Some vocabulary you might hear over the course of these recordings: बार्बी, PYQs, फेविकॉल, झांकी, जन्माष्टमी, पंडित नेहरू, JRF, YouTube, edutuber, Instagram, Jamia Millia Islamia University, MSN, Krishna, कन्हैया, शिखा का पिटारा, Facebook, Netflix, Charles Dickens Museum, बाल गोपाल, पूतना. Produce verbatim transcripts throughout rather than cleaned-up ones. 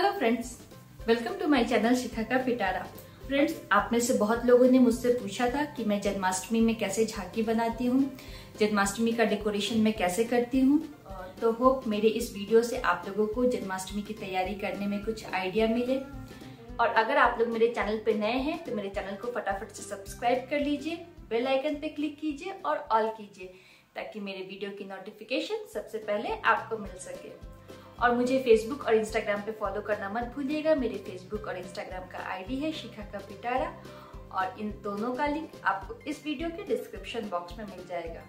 Hello friends, welcome to my channel शिखा का पिटारा। Friends, आप में से बहुत लोगों ने मुझसे पूछा था कि मैं जन्माष्टमी में कैसे झांकी बनाती हूँ, जन्माष्टमी का डेकोरेशन मैं कैसे करती हूँ। तो होप मेरे इस वीडियो से आप लोगों को जन्माष्टमी की तैयारी करने में कुछ आइडिया मिले। और अगर आप लोग मेरे चैनल पर नए हैं तो मेरे चैनल को फटाफट से सब्सक्राइब कर लीजिए, बेल आइकन पे क्लिक कीजिए और ऑल कीजिए ताकि मेरे वीडियो की नोटिफिकेशन सबसे पहले आपको मिल सके। और मुझे फेसबुक और इंस्टाग्राम पे फॉलो करना मत भूलिएगा। मेरे फेसबुक और इंस्टाग्राम का आईडी है शिखा का पिटारा और इन दोनों का लिंक आपको इस वीडियो के डिस्क्रिप्शन बॉक्स में मिल जाएगा।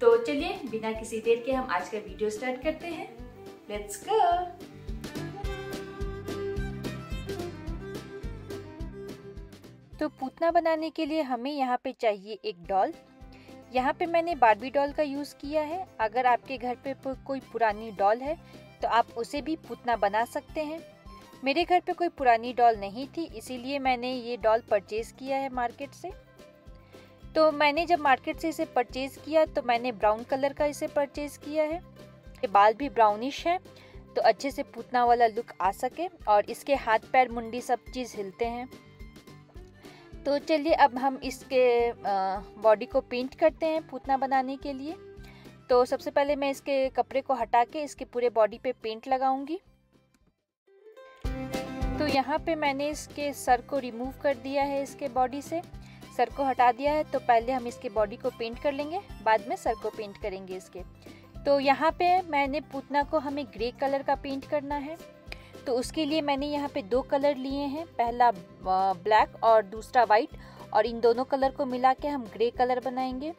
तो चलिए बिना किसी देर के हम आज का वीडियो स्टार्ट करते हैं। Let's go. तो पूतना बनाने के लिए हमें यहाँ पे चाहिए एक डॉल। यहाँ पे मैंने बार्बी डॉल का यूज़ किया है। अगर आपके घर पे कोई पुरानी डॉल है तो आप उसे भी पूतना बना सकते हैं। मेरे घर पे कोई पुरानी डॉल नहीं थी, इसीलिए मैंने ये डॉल परचेज़ किया है मार्केट से। तो मैंने जब मार्केट से इसे परचेज़ किया तो मैंने ब्राउन कलर का इसे परचेज़ किया है। ये बाल भी ब्राउनिश है तो अच्छे से पूतना वाला लुक आ सके और इसके हाथ पैर मुंडी सब चीज़ हिलते हैं। तो चलिए अब हम इसके बॉडी को पेंट करते हैं पूतना बनाने के लिए। तो सबसे पहले मैं इसके कपड़े को हटा के इसके पूरे बॉडी पे पेंट लगाऊंगी। तो यहाँ पे मैंने इसके सर को रिमूव कर दिया है, इसके बॉडी से सर को हटा दिया है। तो पहले हम इसके बॉडी को पेंट कर लेंगे, बाद में सर को पेंट करेंगे इसके। तो यहाँ पे मैंने पूतना को हमें ग्रे कलर का पेंट करना है। तो उसके लिए मैंने यहाँ पे दो कलर लिए हैं, पहला ब्लैक और दूसरा वाइट, और इन दोनों कलर को मिला के हम ग्रे कलर बनाएंगे।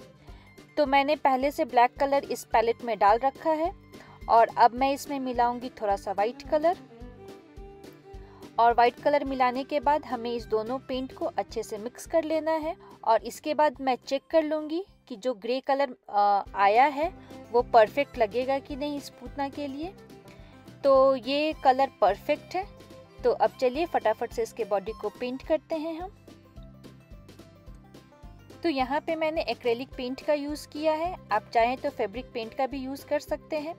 तो मैंने पहले से ब्लैक कलर इस पैलेट में डाल रखा है और अब मैं इसमें मिलाऊंगी थोड़ा सा वाइट कलर। और वाइट कलर मिलाने के बाद हमें इस दोनों पेंट को अच्छे से मिक्स कर लेना है। और इसके बाद मैं चेक कर लूँगी कि जो ग्रे कलर आया है वो परफेक्ट लगेगा कि नहीं इस पूतना के लिए। तो ये कलर परफेक्ट है। तो अब चलिए फटाफट से इसके बॉडी को पेंट करते हैं हम। तो यहाँ पे मैंने एक्रेलिक पेंट का यूज़ किया है, आप चाहें तो फैब्रिक पेंट का भी यूज़ कर सकते हैं।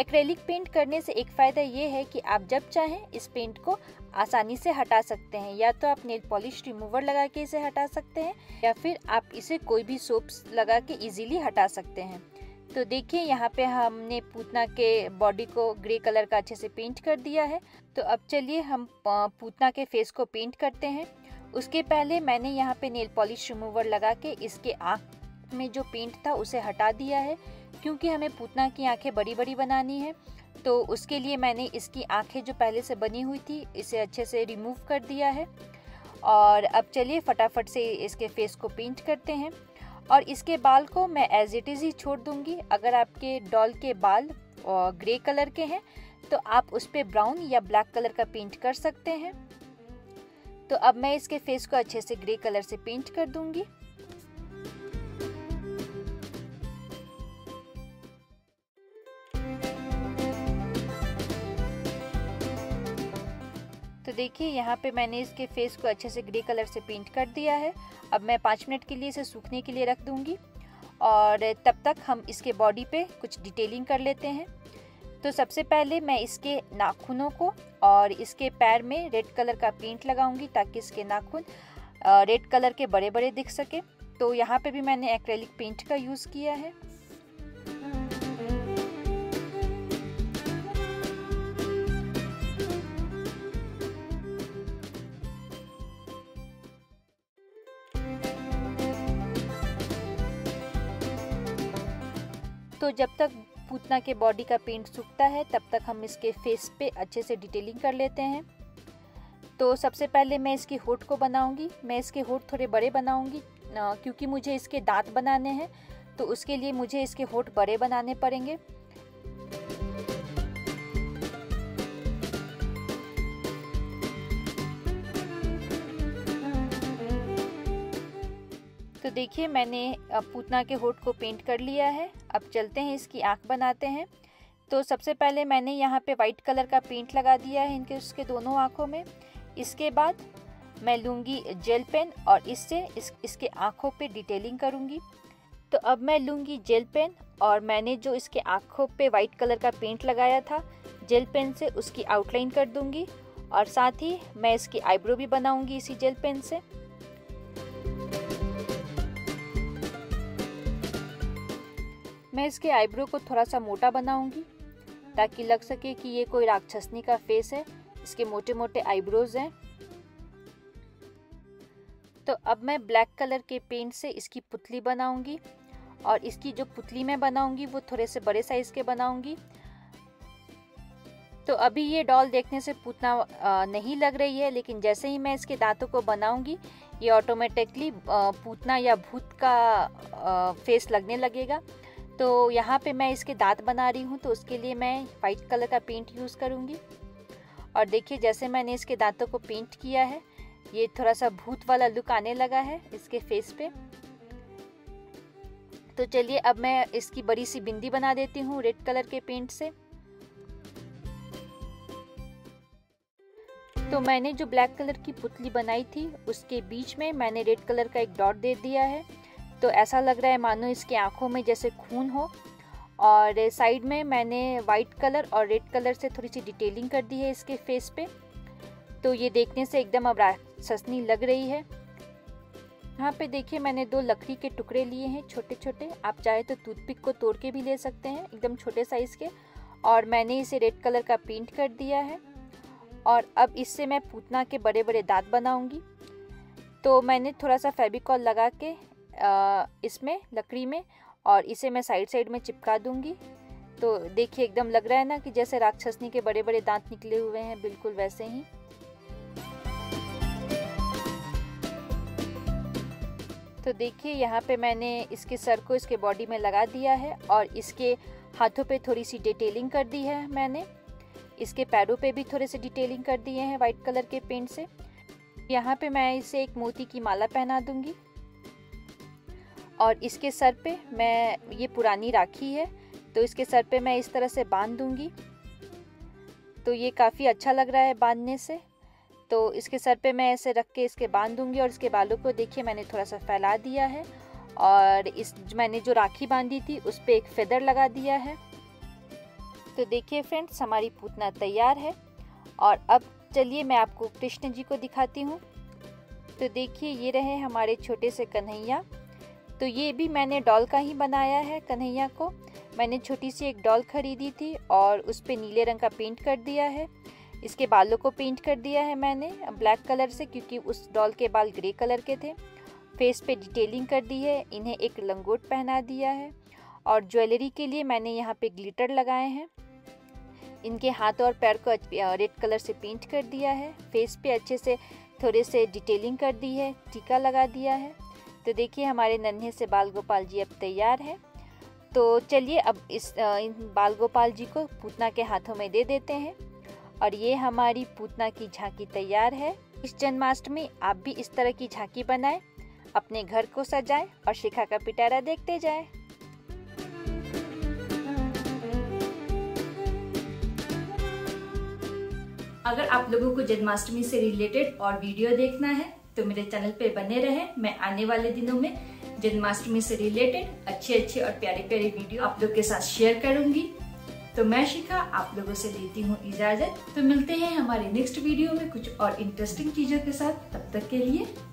एक्रेलिक पेंट करने से एक फ़ायदा ये है कि आप जब चाहें इस पेंट को आसानी से हटा सकते हैं। या तो आप नेल पॉलिश रिमूवर लगा के इसे हटा सकते हैं या फिर आप इसे कोई भी सोप लगा के ईजिली हटा सकते हैं। तो देखिए यहाँ पे हमने पूतना के बॉडी को ग्रे कलर का अच्छे से पेंट कर दिया है। तो अब चलिए हम पूतना के फेस को पेंट करते हैं। उसके पहले मैंने यहाँ पे नेल पॉलिश रिमूवर लगा के इसके आँख में जो पेंट था उसे हटा दिया है, क्योंकि हमें पूतना की आंखें बड़ी बड़ी बनानी है। तो उसके लिए मैंने इसकी आँखें जो पहले से बनी हुई थी इसे अच्छे से रिमूव कर दिया है। और अब चलिए फटाफट से इसके फेस को पेंट करते हैं। और इसके बाल को मैं एज इट इज़ ही छोड़ दूंगी। अगर आपके डॉल के बाल ग्रे कलर के हैं तो आप उस पर ब्राउन या ब्लैक कलर का पेंट कर सकते हैं। तो अब मैं इसके फेस को अच्छे से ग्रे कलर से पेंट कर दूंगी। तो देखिए यहाँ पे मैंने इसके फेस को अच्छे से ग्रे कलर से पेंट कर दिया है। अब मैं पाँच मिनट के लिए इसे सूखने के लिए रख दूँगी और तब तक हम इसके बॉडी पे कुछ डिटेलिंग कर लेते हैं। तो सबसे पहले मैं इसके नाखूनों को और इसके पैर में रेड कलर का पेंट लगाऊंगी ताकि इसके नाखून रेड कलर के बड़े बड़े दिख सके। तो यहाँ पे भी मैंने एक्रेलिक पेंट का यूज़ किया है। तो जब तक पूतना के बॉडी का पेंट सूखता है तब तक हम इसके फेस पे अच्छे से डिटेलिंग कर लेते हैं। तो सबसे पहले मैं इसके होंठ को बनाऊंगी। मैं इसके होंठ थोड़े बड़े बनाऊंगी क्योंकि मुझे इसके दांत बनाने हैं, तो उसके लिए मुझे इसके होंठ बड़े बनाने पड़ेंगे। तो देखिए मैंने पूतना के होंठ को पेंट कर लिया है। अब चलते हैं इसकी आंख बनाते हैं। तो सबसे पहले मैंने यहाँ पे वाइट कलर का पेंट लगा दिया है इनके उसके दोनों आँखों में। इसके बाद मैं लूँगी जेल पेन और इससे इस, इसके आँखों पे डिटेलिंग करूँगी। तो अब मैं लूँगी जेल पेन और मैंने जो इसके आँखों पे वाइट कलर का पेंट लगाया था जेल पेन से उसकी आउटलाइन कर दूंगी और साथ ही मैं इसकी आईब्रो भी बनाऊंगी इसी जेल पेन से। मैं इसके आईब्रो को थोड़ा सा मोटा बनाऊंगी ताकि लग सके कि ये कोई राक्षसनी का फेस है, इसके मोटे मोटे आईब्रोज हैं। तो अब मैं ब्लैक कलर के पेंट से इसकी पुतली बनाऊंगी और इसकी जो पुतली मैं बनाऊंगी वो थोड़े से बड़े साइज़ के बनाऊंगी। तो अभी ये डॉल देखने से पूतना नहीं लग रही है, लेकिन जैसे ही मैं इसके दांतों को बनाऊंगी ये ऑटोमेटिकली पूतना या भूत का फेस लगने लगेगा। तो यहाँ पे मैं इसके दांत बना रही हूँ, तो उसके लिए मैं वाइट कलर का पेंट यूज़ करूँगी। और देखिए जैसे मैंने इसके दांतों को पेंट किया है ये थोड़ा सा भूत वाला लुक आने लगा है इसके फेस पे। तो चलिए अब मैं इसकी बड़ी सी बिंदी बना देती हूँ रेड कलर के पेंट से। तो मैंने जो ब्लैक कलर की पुतली बनाई थी उसके बीच में मैंने रेड कलर का एक डॉट दे दिया है, तो ऐसा लग रहा है मानो इसके आंखों में जैसे खून हो। और साइड में मैंने वाइट कलर और रेड कलर से थोड़ी सी डिटेलिंग कर दी है इसके फेस पे। तो ये देखने से एकदम अब राक्षसनी लग रही है। यहाँ पे देखिए मैंने दो लकड़ी के टुकड़े लिए हैं छोटे छोटे, आप चाहे तो टूथपिक को तोड़ के भी ले सकते हैं एकदम छोटे साइज़ के। और मैंने इसे रेड कलर का पेंट कर दिया है और अब इससे मैं पूतना के बड़े बड़े दांत बनाऊंगी। तो मैंने थोड़ा सा फेविकॉल लगा के इसमें लकड़ी में और इसे मैं साइड साइड में चिपका दूँगी। तो देखिए एकदम लग रहा है ना कि जैसे राक्षसनी के बड़े बड़े दाँत निकले हुए हैं, बिल्कुल वैसे ही। तो देखिए यहाँ पे मैंने इसके सर को इसके बॉडी में लगा दिया है और इसके हाथों पे थोड़ी सी डिटेलिंग कर दी है मैंने। इसके पैरों पे भी थोड़े से डिटेलिंग कर दिए हैं वाइट कलर के पेंट से। यहाँ पे मैं इसे एक मोती की माला पहना दूंगी और इसके सर पे मैं, ये पुरानी राखी है तो इसके सर पे मैं इस तरह से बांध दूंगी। तो ये काफ़ी अच्छा लग रहा है बांधने से। तो इसके सर पे मैं ऐसे रख के इसके बांध दूंगी और इसके बालों को देखिए मैंने थोड़ा सा फैला दिया है और इस मैंने जो राखी बांधी थी उस पर एक फेदर लगा दिया है। तो देखिए फ्रेंड्स हमारी पूतना तैयार है। और अब चलिए मैं आपको कृष्ण जी को दिखाती हूँ। तो देखिए ये रहे हमारे छोटे से कन्हैया। तो ये भी मैंने डॉल का ही बनाया है। कन्हैया को मैंने छोटी सी एक डॉल खरीदी थी और उस पर नीले रंग का पेंट कर दिया है। इसके बालों को पेंट कर दिया है मैंने ब्लैक कलर से क्योंकि उस डॉल के बाल ग्रे कलर के थे। फेस पे डिटेलिंग कर दी है, इन्हें एक लंगोट पहना दिया है और ज्वेलरी के लिए मैंने यहाँ पे ग्लिटर लगाए हैं। इनके हाथ और पैर को रेड कलर से पेंट कर दिया है। फेस पे अच्छे से थोड़े से डिटेलिंग कर दी है, टीका लगा दिया है। तो देखिए हमारे नन्हे से बाल गोपाल जी अब तैयार है। तो चलिए अब इस इन बाल गोपाल जी को पूतना के हाथों में दे देते हैं। और ये हमारी पूतना की झांकी तैयार है। इस जन्माष्टमी आप भी इस तरह की झांकी बनाएं, अपने घर को सजाएं और शिखा का पिटारा देखते जाएं। अगर आप लोगों को जन्माष्टमी से रिलेटेड और वीडियो देखना है तो मेरे चैनल पे बने रहें। मैं आने वाले दिनों में जन्माष्टमी से रिलेटेड अच्छे अच्छे और प्यारे प्यारे वीडियो आप लोग के साथ शेयर करूंगी। तो मैं शिखा आप लोगों से लेती हूँ इजाजत। तो मिलते हैं हमारे नेक्स्ट वीडियो में कुछ और इंटरेस्टिंग चीजों के साथ। तब तक के लिए